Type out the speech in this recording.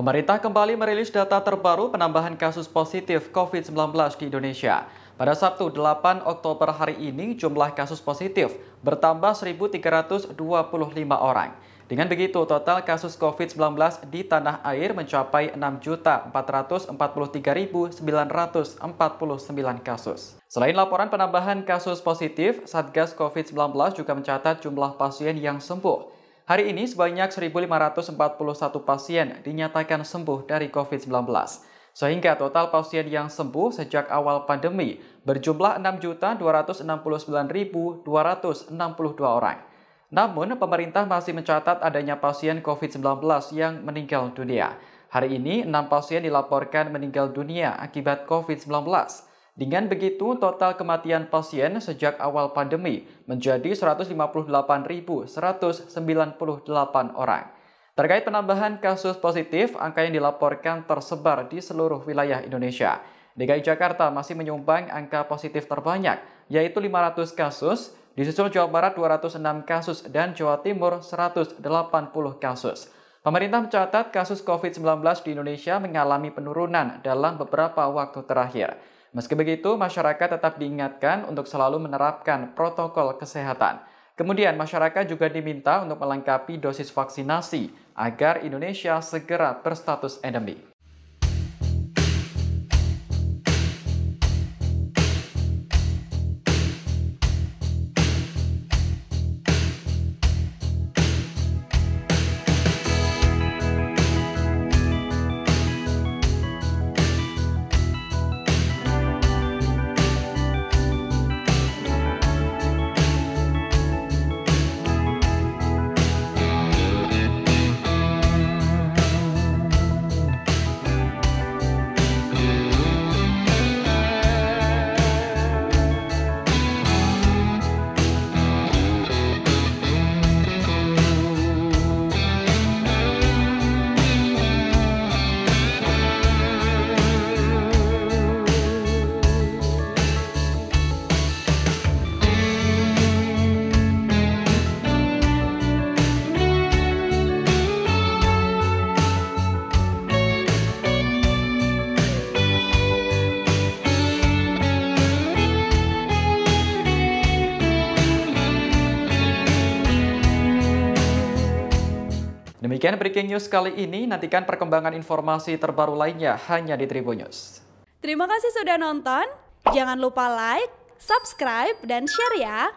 Pemerintah kembali merilis data terbaru penambahan kasus positif COVID-19 di Indonesia. Pada Sabtu 8 Oktober hari ini, jumlah kasus positif bertambah 1.325 orang. Dengan begitu, total kasus COVID-19 di tanah air mencapai 6.443.949 kasus. Selain laporan penambahan kasus positif, Satgas COVID-19 juga mencatat jumlah pasien yang sembuh. Hari ini sebanyak 1.541 pasien dinyatakan sembuh dari COVID-19. Sehingga total pasien yang sembuh sejak awal pandemi berjumlah 6.269.262 orang. Namun, pemerintah masih mencatat adanya pasien COVID-19 yang meninggal dunia. Hari ini, 6 pasien dilaporkan meninggal dunia akibat COVID-19. Dengan begitu, total kematian pasien sejak awal pandemi menjadi 158.198 orang. Terkait penambahan kasus positif, angka yang dilaporkan tersebar di seluruh wilayah Indonesia. DKI Jakarta masih menyumbang angka positif terbanyak, yaitu 500 kasus, disusul Jawa Barat 206 kasus dan Jawa Timur 180 kasus. Pemerintah mencatat kasus COVID-19 di Indonesia mengalami penurunan dalam beberapa waktu terakhir. Meski begitu, masyarakat tetap diingatkan untuk selalu menerapkan protokol kesehatan. Kemudian, masyarakat juga diminta untuk melengkapi dosis vaksinasi agar Indonesia segera berstatus endemi. Demikian breaking news kali ini, nantikan perkembangan informasi terbaru lainnya hanya di Tribunnews. Terima kasih sudah nonton, jangan lupa like, subscribe, dan share ya!